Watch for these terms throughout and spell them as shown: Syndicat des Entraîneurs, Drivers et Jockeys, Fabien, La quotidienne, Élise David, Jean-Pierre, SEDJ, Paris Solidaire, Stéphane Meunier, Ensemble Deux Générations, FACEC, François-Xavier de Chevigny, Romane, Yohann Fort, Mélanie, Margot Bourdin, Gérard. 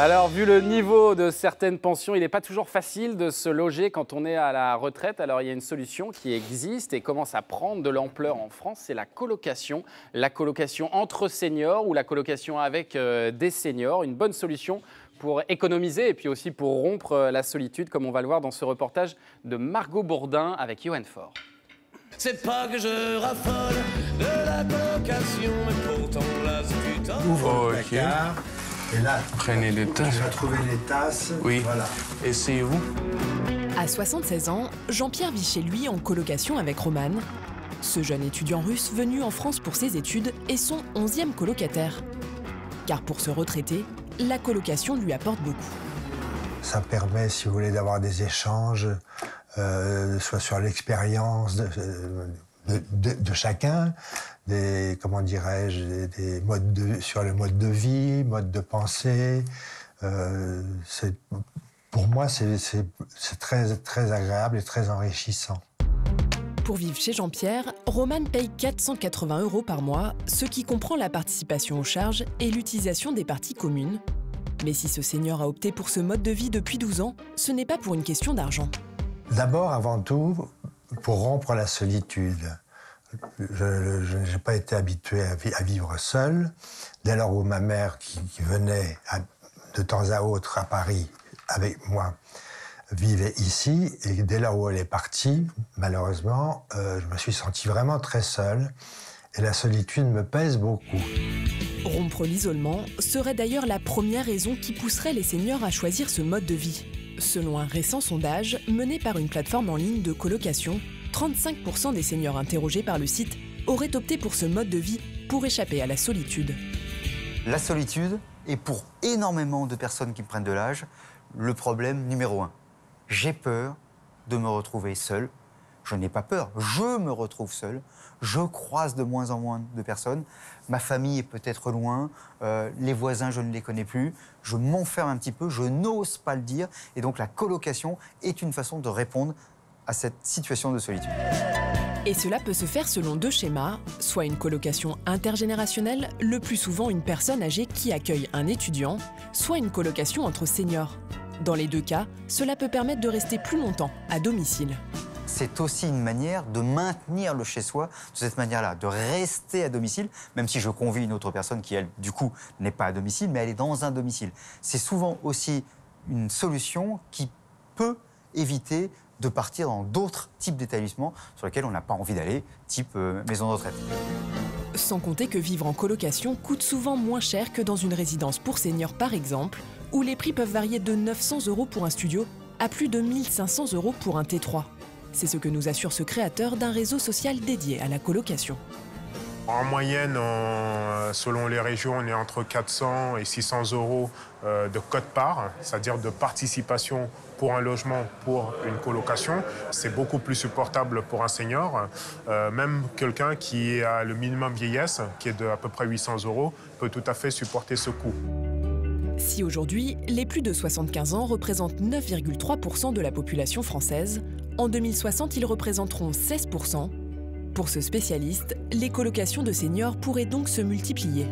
Alors, vu le niveau de certaines pensions, il n'est pas toujours facile de se loger quand on est à la retraite. Alors, il y a une solution qui existe et commence à prendre de l'ampleur en France, c'est la colocation. La colocation entre seniors ou la colocation avec des seniors, une bonne solution pour économiser et puis aussi pour rompre la solitude, comme on va le voir dans ce reportage de Margot Bourdin avec Yohann Fort. C'est pas que je raffole de la colocation, mais pourtant là, c'est putain. Ouvre le placard. Et là, prenez les tasses. Trouver les tasses. Oui. Voilà. Essayez-vous. À 76 ans, Jean-Pierre vit chez lui en colocation avec Romane. Ce jeune étudiant russe venu en France pour ses études est son 11e colocataire. Car pour se retraiter, la colocation lui apporte beaucoup. Ça permet, si vous voulez, d'avoir des échanges, soit sur l'expérience de chacun, des, comment dirais-je, des modes de, sur le mode de vie, mode de pensée. Pour moi, c'est très, très agréable et très enrichissant. Pour vivre chez Jean-Pierre, Romane paye 480 € par mois, ce qui comprend la participation aux charges et l'utilisation des parties communes. Mais si ce senior a opté pour ce mode de vie depuis 12 ans, ce n'est pas pour une question d'argent. D'abord, avant tout, pour rompre la solitude. Je n'ai pas été habitué à vivre seul. Dès lors où ma mère, qui venait de temps à autre à Paris avec moi, vivait ici, et dès lors où elle est partie, malheureusement, je me suis senti vraiment très seul, et la solitude me pèse beaucoup. Rompre l'isolement serait d'ailleurs la première raison qui pousserait les seniors à choisir ce mode de vie. Selon un récent sondage mené par une plateforme en ligne de colocation, 35% des seniors interrogés par le site auraient opté pour ce mode de vie pour échapper à la solitude. La solitude est pour énormément de personnes qui prennent de l'âge le problème numéro un. J'ai peur de me retrouver seul. Je n'ai pas peur, je me retrouve seul, je croise de moins en moins de personnes, ma famille est peut-être loin, les voisins, je ne les connais plus, je m'enferme un petit peu, je n'ose pas le dire, et donc la colocation est une façon de répondre à cette situation de solitude. Et cela peut se faire selon deux schémas, soit une colocation intergénérationnelle, le plus souvent une personne âgée qui accueille un étudiant, soit une colocation entre seniors. Dans les deux cas, cela peut permettre de rester plus longtemps à domicile. C'est aussi une manière de maintenir le chez-soi de cette manière-là, de rester à domicile, même si je convie une autre personne qui, elle, du coup, n'est pas à domicile, mais elle est dans un domicile. C'est souvent aussi une solution qui peut éviter de partir dans d'autres types d'établissements sur lesquels on n'a pas envie d'aller, type maison de retraite. Sans compter que vivre en colocation coûte souvent moins cher que dans une résidence pour seniors, par exemple, où les prix peuvent varier de 900 € pour un studio à plus de 1500 € pour un T3. C'est ce que nous assure ce créateur d'un réseau social dédié à la colocation. En moyenne, selon les régions, on est entre 400 et 600 € de quote-part, c'est-à-dire de participation pour un logement, pour une colocation. C'est beaucoup plus supportable pour un senior. Même quelqu'un qui a le minimum vieillesse, qui est de à peu près 800 €, peut tout à fait supporter ce coût. Si aujourd'hui, les plus de 75 ans représentent 9,3% de la population française, en 2060, ils représenteront 16%. Pour ce spécialiste, les colocations de seniors pourraient donc se multiplier.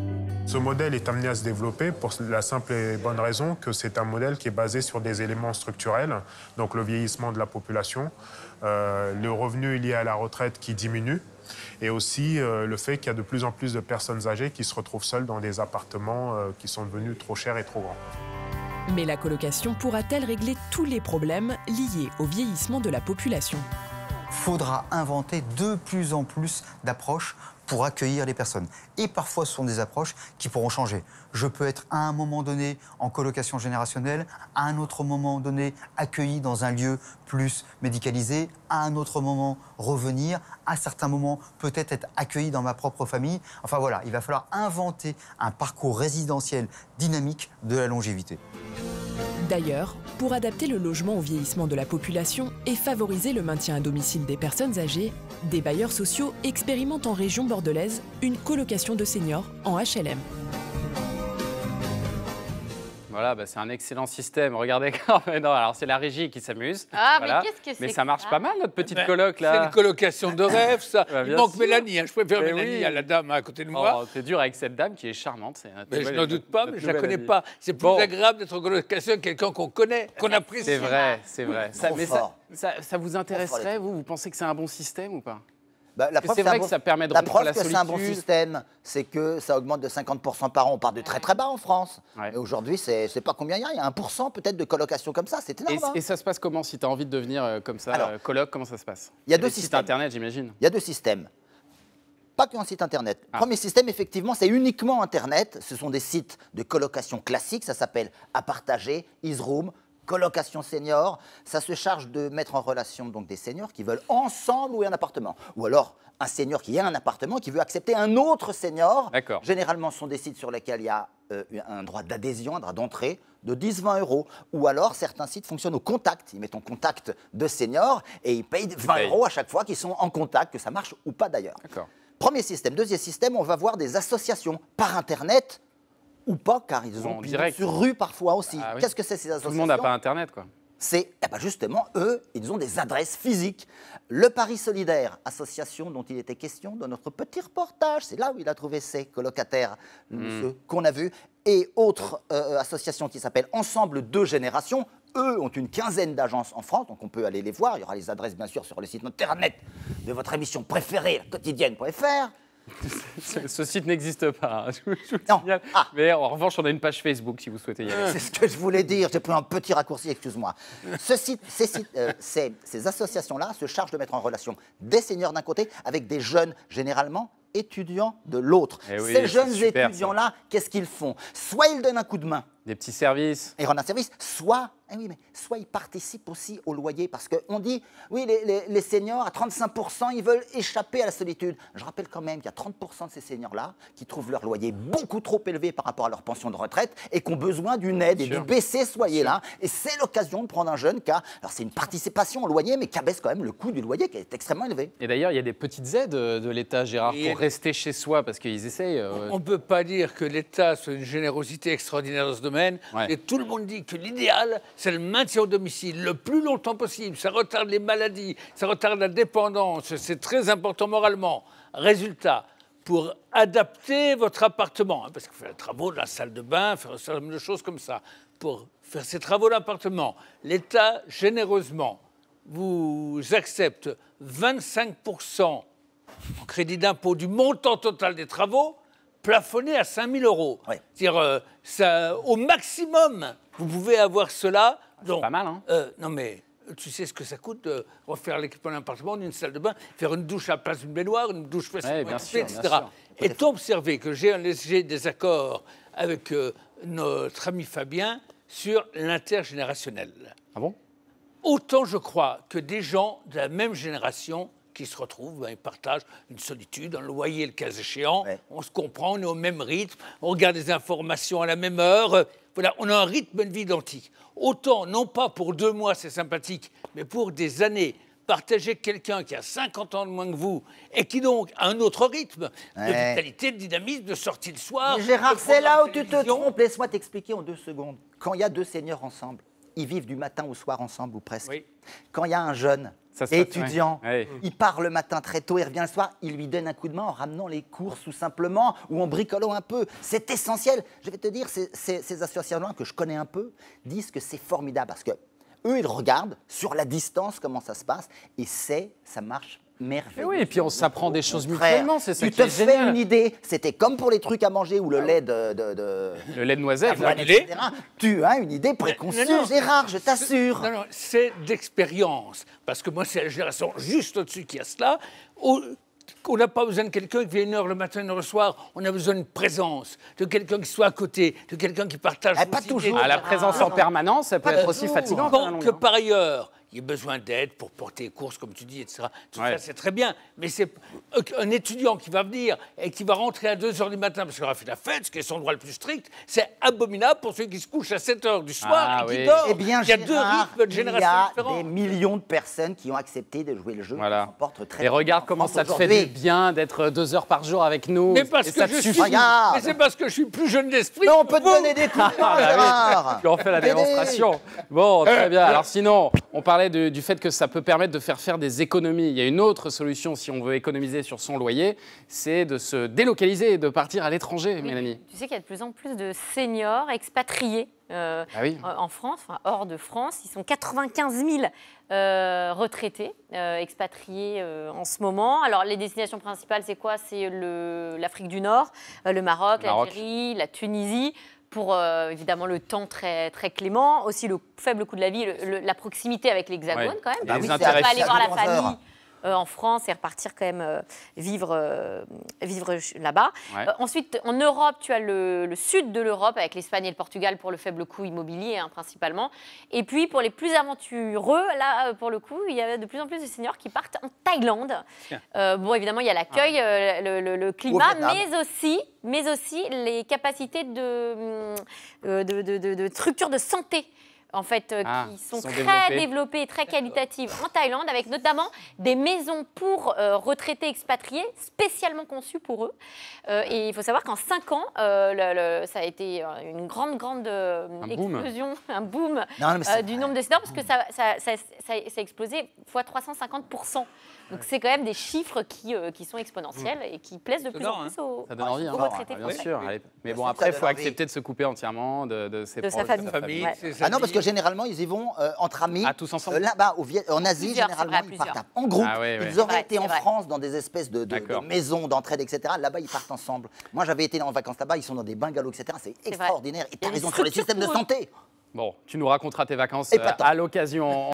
Ce modèle est amené à se développer pour la simple et bonne raison que c'est un modèle qui est basé sur des éléments structurels, donc le vieillissement de la population, le revenu lié à la retraite qui diminue, et aussi le fait qu'il y a de plus en plus de personnes âgées qui se retrouvent seules dans des appartements qui sont devenus trop chers et trop grands. Mais la colocation pourra-t-elle régler tous les problèmes liés au vieillissement de la population? Faudra inventer de plus en plus d'approches pour accueillir les personnes. Et parfois, ce sont des approches qui pourront changer. Je peux être à un moment donné en colocation générationnelle, à un autre moment donné accueilli dans un lieu plus médicalisé, à un autre moment revenir, à certains moments peut-être être accueilli dans ma propre famille. Enfin voilà, il va falloir inventer un parcours résidentiel dynamique de la longévité. D'ailleurs, pour adapter le logement au vieillissement de la population et favoriser le maintien à domicile des personnes âgées, des bailleurs sociaux expérimentent en région bordelaise une colocation de seniors en HLM. Voilà, bah, c'est un excellent système. Regardez quand même. Non, alors c'est la régie qui s'amuse. Ah, voilà. Mais qu'est-ce que c'est? Mais ça marche pas mal, notre petite coloc, là. C'est une colocation de rêve, ça. Bah, il manque sûr. Mélanie. Hein. Je préfère mais Mélanie à la dame à côté de moi. Oh, c'est dur avec cette dame qui est charmante. Est mais je n'en doute pas, mais je ne la connais pas. C'est plus agréable d'être en colocation que quelqu'un qu'on connaît, qu'on apprécie. C'est vrai, c'est vrai. Ça vous intéresserait, vous? Vous pensez que c'est un bon système ou pas? Bah, c'est vrai que ça permet de rompre la solitude. La preuve que c'est un bon système, c'est que ça augmente de 50% par an. On part de très très bas en France. Ouais. Et aujourd'hui, je ne sais pas combien il y a 1% peut-être de colocation comme ça. C'est énorme. Et ça se passe comment? Si tu as envie de devenir comme ça, alors, coloc, comment ça se passe? Il y a deux systèmes. Site internet, j'imagine. Il y a deux systèmes. Pas qu'un site internet. Ah. Premier système, effectivement, c'est uniquement internet. Ce sont des sites de colocation classique. Ça s'appelle à partager, Isroom, colocation senior, ça se charge de mettre en relation donc des seniors qui veulent ensemble louer un appartement. Ou alors un senior qui a un appartement, qui veut accepter un autre senior. Généralement, ce sont des sites sur lesquels il y a un droit d'adhésion, un droit d'entrée de 10-20 €. Ou alors, certains sites fonctionnent au contact. Ils mettent en contact de seniors et ils payent 20 € à chaque fois qu'ils sont en contact, que ça marche ou pas d'ailleurs. Premier système. Deuxième système, on va voir des associations par Internet, ou pas, car ils ont pignon sur rue parfois aussi. Ah, oui. Qu'est-ce que c'est ces associations? Tout le monde n'a pas Internet, quoi. C'est justement, eux, ils ont des adresses physiques. Le Paris Solidaire, association dont il était question dans notre petit reportage, c'est là où il a trouvé ses colocataires, ceux qu'on a vus, et autre association qui s'appelle Ensemble Deux Générations. Eux ont une quinzaine d'agences en France, donc on peut aller les voir. Il y aura les adresses, bien sûr, sur le site Internet de votre émission préférée, quotidienne.fr. Ce site n'existe pas, hein. je vous signale. Ah. Mais en revanche, on a une page Facebook si vous souhaitez y aller. C'est ce que je voulais dire, j'ai pris un petit raccourci, excuse-moi. Ces associations-là se chargent de mettre en relation des seniors d'un côté avec des jeunes, généralement étudiants de l'autre. Ces jeunes étudiants-là, qu'est-ce qu'ils font? Soit ils donnent un coup de main. Des petits services. Ils rendent un service, soit, soit ils participent aussi au loyer, parce qu'on dit, oui, les seniors, à 35%, ils veulent échapper à la solitude. Je rappelle quand même qu'il y a 30% de ces seniors-là qui trouvent leur loyer beaucoup trop élevé par rapport à leur pension de retraite et qui ont besoin d'une aide et du BC, soyez là. Et c'est l'occasion de prendre un jeune qui a, alors c'est une participation au loyer, mais qui abaisse quand même le coût du loyer qui est extrêmement élevé. Et d'ailleurs, il y a des petites aides de l'État, Gérard, pour rester chez soi, parce qu'ils essayent. On ne peut pas dire que l'État soit une générosité extraordinaire dans ce domaine. Et tout le monde dit que l'idéal, c'est le maintien au domicile le plus longtemps possible. Ça retarde les maladies, ça retarde la dépendance, c'est très important moralement. Résultat, pour adapter votre appartement, hein, parce qu'il faut faire les travaux de la salle de bain, faire un certain nombre de choses comme ça, pour faire ces travaux d'appartement, l'État, généreusement, vous accepte 25% en crédit d'impôt du montant total des travaux, plafonné à 5 000 €. Oui. C'est-à-dire, au maximum, vous pouvez avoir cela. C'est pas mal, hein? Non, mais tu sais ce que ça coûte de refaire l'équipement d'un appartement, d'une salle de bain, faire une douche à la place d'une baignoire, une douche facile, etc. Et observé que j'ai un léger désaccord avec notre ami Fabien sur l'intergénérationnel. Ah bon? Autant je crois que des gens de la même génération qui se retrouvent, ben, ils partagent une solitude, un loyer le cas échéant, on se comprend, on est au même rythme, on regarde les informations à la même heure, voilà, on a un rythme de vie identique. Autant, non pas pour 2 mois, c'est sympathique, mais pour des années, partager quelqu'un qui a 50 ans de moins que vous et qui donc a un autre rythme de vitalité, de dynamisme, de sortie le soir... Mais Gérard, c'est là où tu te trompes, laisse-moi t'expliquer en 2 secondes. Quand il y a 2 seniors ensemble, ils vivent du matin au soir ensemble ou presque. Oui. Quand il y a un jeune... étudiant, il part le matin très tôt, il revient le soir, il lui donne un coup de main en ramenant les courses tout simplement ou en bricolant un peu. C'est essentiel. Je vais te dire, ces associations que je connais un peu disent que c'est formidable parce que eux, ils regardent sur la distance comment ça se passe et ça marche merveilleux. Et puis on s'apprend des choses mutuellement, c'est ça qui est génial. Tu te fais une idée, c'était comme pour les trucs à manger ou le lait le lait de noisette, tu as une idée préconçue, Gérard, je t'assure. Non, non, c'est d'expérience, parce que moi c'est la génération juste au-dessus qui a cela. On n'a pas besoin de quelqu'un qui vient 1 heure le matin, 1 heure le soir. On a besoin d'une présence, de quelqu'un qui soit à côté, de quelqu'un qui partage. Pas toujours. La présence en permanence, ça peut être aussi fatigant. Bon, par ailleurs, il y a besoin d'aide pour porter les courses, comme tu dis, etc. Tout ça, c'est très bien. Mais c'est un étudiant qui va venir et qui va rentrer à 2 h du matin parce qu'il aura fait la fête, ce qui est son droit le plus strict, c'est abominable pour ceux qui se couchent à 7 h du soir et qui dorment. Eh bien, il y a Gérard, 2 rythmes de génération différents. Il y a des millions de personnes qui ont accepté de jouer le jeu. Voilà. Et regarde comment ça te fait du bien d'être 2 h par jour avec nous. Mais c'est parce que je suis plus jeune d'esprit. On peut te donner des trucs, Gérard. Tu en fais la démonstration. Bon, très bien. Alors sinon, on parlait du fait que ça peut permettre de faire des économies. Il y a une autre solution si on veut économiser sur son loyer, c'est de se délocaliser et de partir à l'étranger, Mélanie. Tu sais qu'il y a de plus en plus de seniors expatriés en France, enfin, hors de France. Ils sont 95 000 retraités, expatriés en ce moment. Alors, les destinations principales, c'est quoi? C'est l'Afrique du Nord, le Maroc, l'Algérie, la Tunisie, pour évidemment le temps très clément, aussi le faible coût de la vie, la proximité avec l'Hexagone quand même. Bah oui, c'est pas aller voir la famille en France et repartir quand même vivre là-bas. Ouais. Ensuite, en Europe, tu as le sud de l'Europe avec l'Espagne et le Portugal pour le faible coût immobilier principalement. Et puis, pour les plus aventureux, là, pour le coup, il y a de plus en plus de seniors qui partent en Thaïlande. Bon, évidemment, il y a l'accueil, le climat, mais aussi les capacités de structures de santé. En fait, qui sont très développées et très qualitatives en Thaïlande, avec notamment des maisons pour retraités expatriés spécialement conçues pour eux. Et il faut savoir qu'en 5 ans, ça a été une grande explosion, un boom du nombre de seniors, parce que ça a explosé x 350 %. Donc c'est quand même des chiffres qui sont exponentiels et qui plaisent de plus en plus aux retraités. Bien sûr. Mais bon, après, il faut accepter de se couper entièrement de ses proches, de sa famille. Ah non, parce que généralement, ils y vont entre amis. Ah, tous ensemble. Là-bas, en Asie, généralement, ils partent en groupe. Ils auraient été en France dans des espèces de maisons d'entraide, etc. Là-bas, ils partent ensemble. Moi, j'avais été en vacances là-bas, ils sont dans des bungalows, etc. C'est extraordinaire. Et tu as raison sur les systèmes de santé. Bon, tu nous raconteras tes vacances à l'occasion.